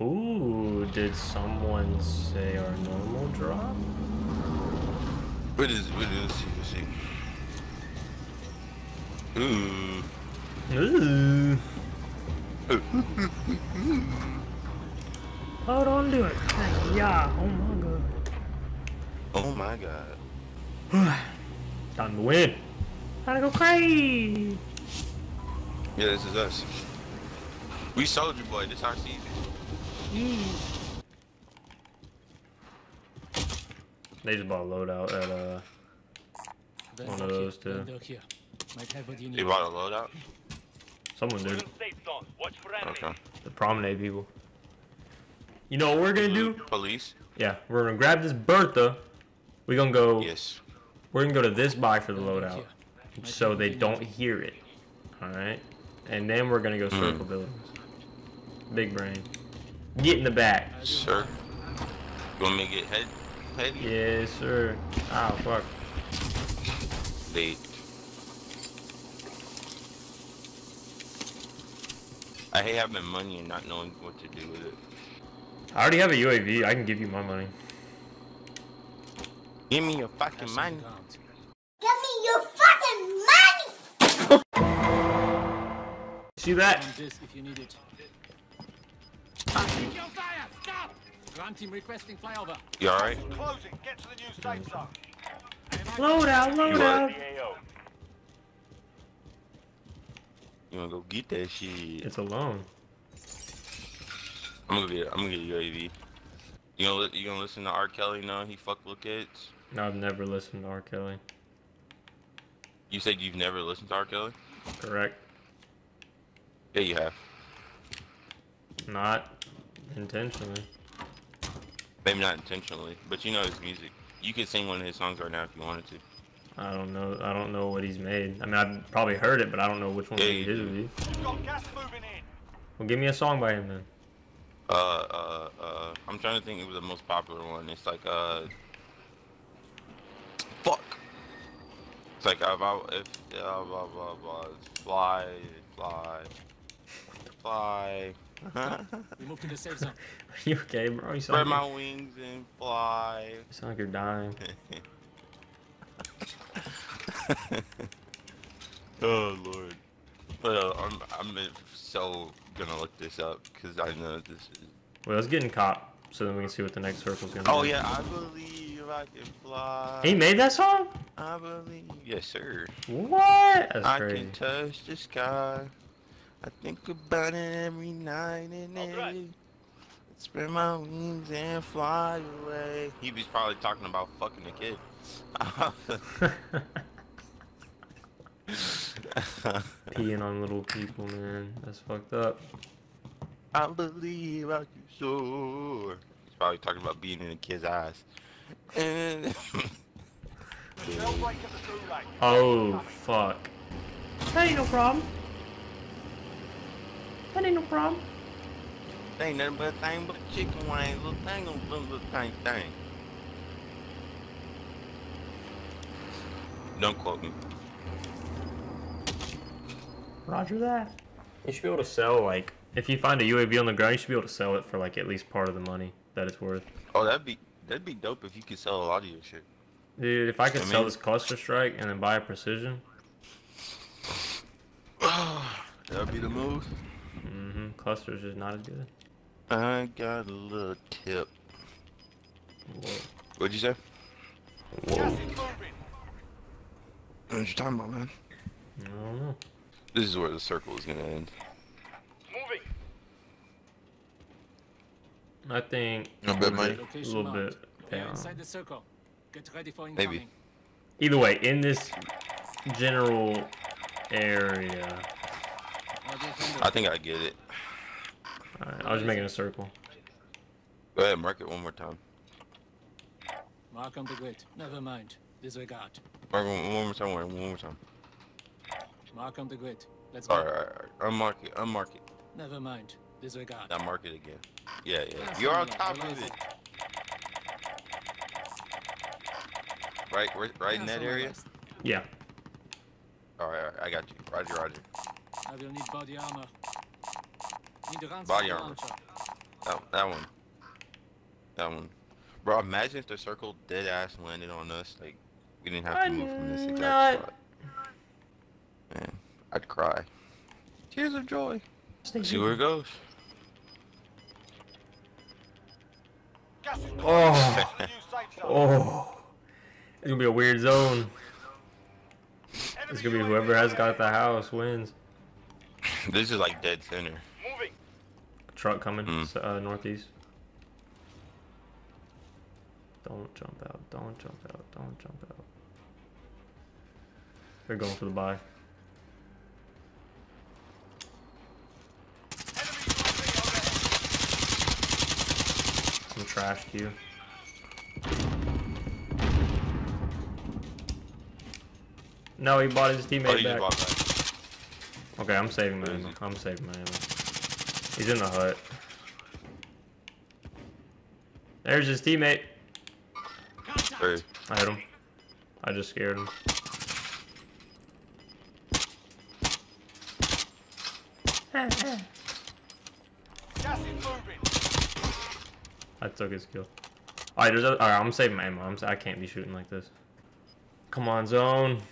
Ooh, did someone say our normal drop? What is, ooh. Ooh. Hold on to it. Yeah, oh my god. Oh my god. Time to win. Gotta go crazy. Yeah, this is us. We soldier boy, this our season. They just bought a loadout at one of those too. They bought a loadout? Someone did. Okay. The promenade people. You know what we're gonna do? Police? Yeah, we're gonna grab this Bertha. We're gonna go. Yes. We're gonna go to this buy for the loadout, so they don't hear it. All right. And then we're gonna go circle buildings. Big brain. Get in the back. Sir. You want me to get head? Yes, sir. Oh, fuck. Late. I hate having money and not knowing what to do with it. I already have a UAV. I can give you my money. Give me your fucking money. Give me your fucking money! See that? If you need it. Stop! Ground team requesting flyover. You alright? Closing. Get to the new safe zone. Load out. You wanna go get that shit? It's alone. I'm gonna get UAV. You gonna listen to R. Kelly now? He fuck little kids. No, I've never listened to R. Kelly. You said you've never listened to R. Kelly? Correct. Yeah, you have. Not intentionally. Maybe not intentionally, but you know his music. You could sing one of his songs right now if you wanted to. I don't know what he's made. I mean, I've probably heard it, but I don't know which one it is. Well, give me a song by him then. I'm trying to think of the most popular one. It's like fuck. It's like fly. We moved to the safe zone. Are you okay, bro? You spread my wings and fly. You sound like you're dying. Oh lord. But I'm so gonna look this up because I know this is. Well, let's get in cop so then we can see what the next circle's gonna be. Oh yeah, I believe I can fly. He made that song? I believe. Yes, sir. What? That's crazy. I can touch the sky. I think about it every night and day. Spread my wings and fly away. He was probably talking about fucking a kid. Peeing on little people, man. That's fucked up. I believe I can soar. He's probably talking about being in a kid's eyes. And oh fuck. That ain't no problem. That ain't no problem. That ain't nothing but a thing but a chicken wing. Little thing on little thing. Don't quote me. Roger that. You should be able to sell, like, if you find a UAV on the ground, you should be able to sell it for, like, at least part of the money that it's worth. Oh, that'd be dope if you could sell a lot of your shit. Dude, if I could sell this cluster strike and then buy a precision. That'd be the move. Mm-hmm. Cluster's just not as good. I got a little tip. Whoa. What'd you say? Whoa. What you talking about, man? I don't know. This is where the circle is gonna end. Moving. I think a bit, Mike. A little bit down. Inside the circle. Get ready for incoming. Maybe. Either way, in this general area. I think I get it. Alright, I was making a circle. Go ahead, mark it one more time. Mark on the grid. Never mind. Disregard. Mark it one more time. Mark on the grid. Let's go. Alright. Unmark it. Never mind. Disregard. Now mark it again. Yeah. You're on top of it. Right in that area? Yeah. Alright, I got you. Roger. I will need body armor. Need body armor. That one. Bro, imagine if the circle dead ass landed on us. Like, we didn't have to move from this exact spot. Man, I'd cry. Tears of joy. See where it goes. Oh. Oh. It's gonna be a weird zone. It's gonna be whoever has got the house wins. This is like dead center. Truck coming northeast. Don't jump out. Don't jump out. Don't jump out. They're going for the buy. Some trash queue. No, he bought his teammate back. Okay, I'm saving my ammo. I'm saving my ammo. He's in the hut. There's his teammate. Hey. I hit him. I just scared him. I took his kill. Alright, there's other, I'm saving my ammo. I can't be shooting like this. Come on, zone.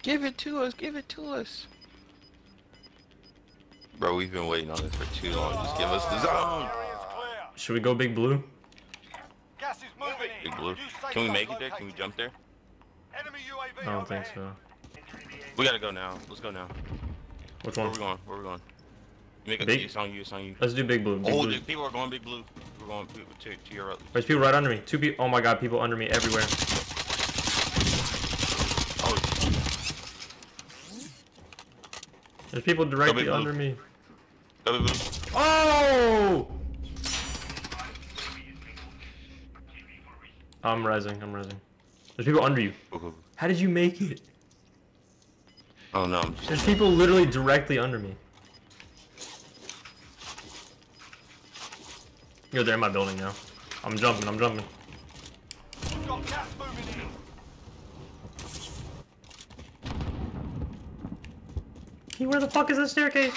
Give it to us. Give it to us. Bro, we've been waiting on this for too long. Just give us the zone. Should we go big blue? Big blue. Can we make it there? Can we jump there? I don't think so. We gotta go now. Let's go now. Which one? Where are we going? Where are we going? Make a big? It's on you. It's on you. Let's do big blue. Big blue. Dude, people are going big blue. We're going to your right. There's people right under me. Two people. Oh my god, people under me everywhere. There's people directly under me. Oh! I'm rezzing, I'm rezzing. There's people under you. How did you make it? Oh no. There's people literally directly under me. Yo, they're in my building now. I'm jumping, I'm jumping. Where the fuck is the staircase?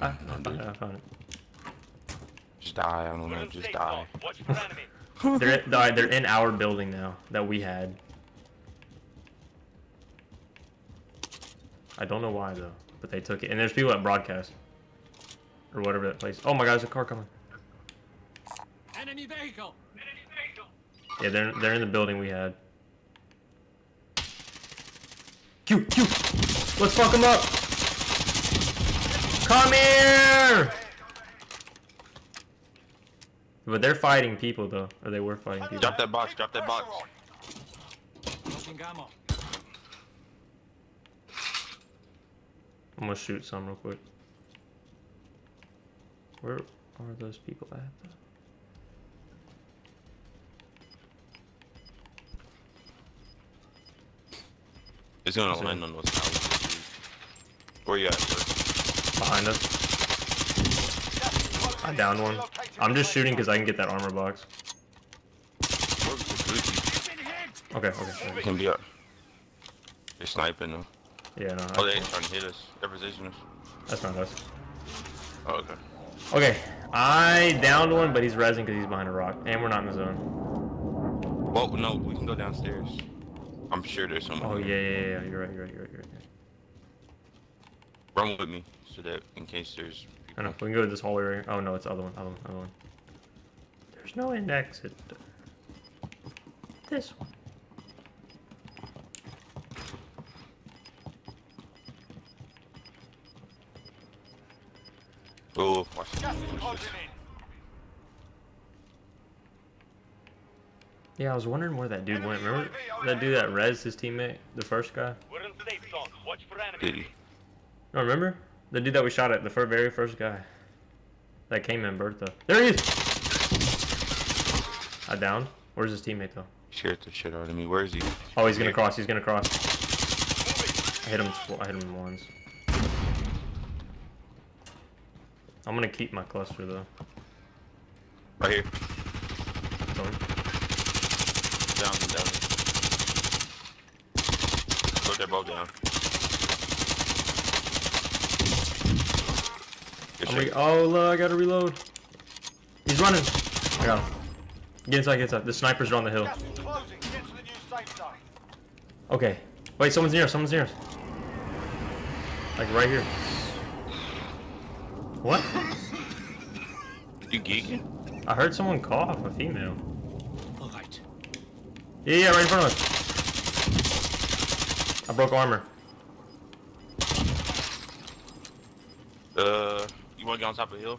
I found it. Just die, I don't know, just die. They're in our building now that we had. I don't know why though, but they took it. And there's people at broadcast or whatever that place. Oh my god, there's a car coming. Enemy vehicle. Enemy vehicle. Yeah, they're in the building we had. Q. Let's fuck him up. Come here. But they're fighting people, though. Or they were fighting people. Drop that box. Drop that box. I'm gonna shoot some real quick. Where are those people at, though? It's gonna land on those towers. Where you at? Behind us. I downed one. I'm just shooting because I can get that armor box. Okay. Can be up. They're sniping them. Yeah, no. Oh, they're trying to hit us. They're positioning us. That's not us. Oh, okay. Okay, I downed one, but he's rezzing because he's behind a rock. And we're not in the zone. Well, no, we can go downstairs. I'm sure there's someone. Oh, yeah. You're right. Run with me so that in case there's. I know, we can go to this hallway right here. Oh no, it's the other one. There's no index. This one. Oh, watch this. Yeah, I was wondering where that dude went. Remember that dude that rezzed his teammate? The first guy? Did he? No, remember? The dude that we shot at, the very first guy. That came in Bertha. There he is! I downed. Where's his teammate, though? Scared the shit out of me. Where is he? Oh, he's gonna cross. He's gonna cross. I hit him once. I'm gonna keep my cluster, though. Right here. Down. Put their bow down. Oh, I gotta reload. He's running. I got him. Get inside, get inside. The snipers are on the hill. Okay. Wait, someone's near us. Someone's near us. Like right here. What? You geeking? I heard someone cough. A female. All right. Yeah, yeah, right in front of us. I broke armor. You want to get on top of the hill?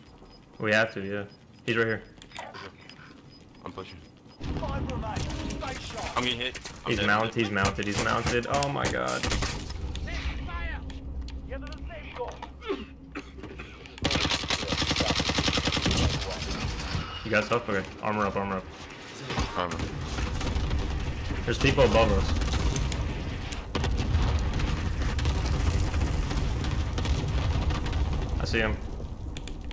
We have to, yeah. He's right here. I'm pushing. I'm getting hit. He's mounted, he's mounted, he's mounted. Oh my god. You got stuff? Okay. Armor up, armor up. Armor. There's people above us. See him.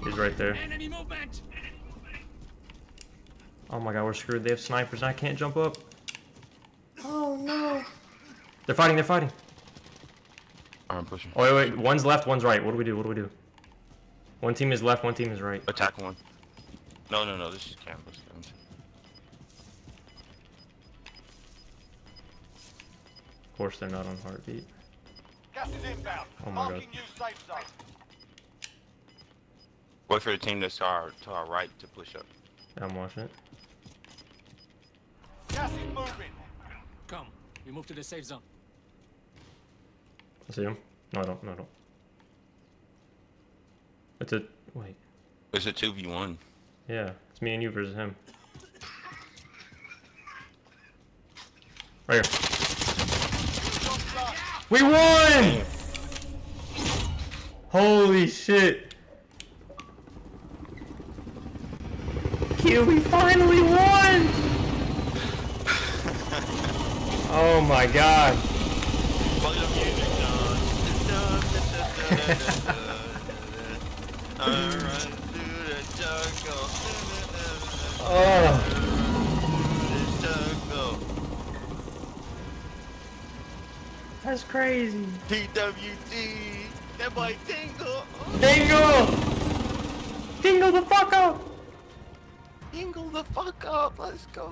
He's right there. Enemy movement. Oh my god, we're screwed. They have snipers and I can't jump up. Oh no. They're fighting, they're fighting. I'm pushing. Oh wait, wait. One's left, one's right. What do we do? What do we do? One team is left, one team is right. Attack one. No, no, no. This is campus. Of course they're not on heartbeat. Gas is inbound. Oh my god. Wait for the team that's to our right to push up. I'm watching it. Gas is moving. Come, we move to the safe zone. I see him. No, I don't. No, I don't. It's a wait. It's a 2v1. Yeah, it's me and you versus him. Right here. We won! Holy shit! We finally won! Oh my god. Oh. That's crazy. TWT. That boy Dingle. Dingle! Dingle the fuck up! Angle the fuck up, let's go.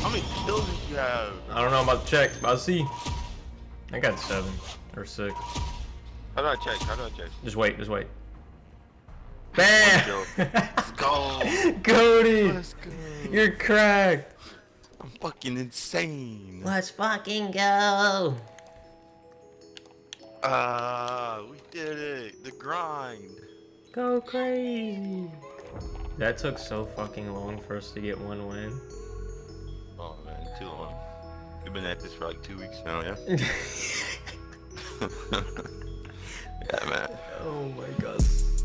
How many kills did you have? I don't know, I'm about to check, but I'll see. I got 7 or 6. How do I check? How do I check? Just wait, just wait. Bam! Let's go. Cody! Let's go. You're cracked. I'm fucking insane. Let's fucking go. We did it. The grind. Go crazy. That took so fucking long for us to get one win. Oh man, too long. We've been at this for like 2 weeks now, yeah? Yeah, man. Oh my god.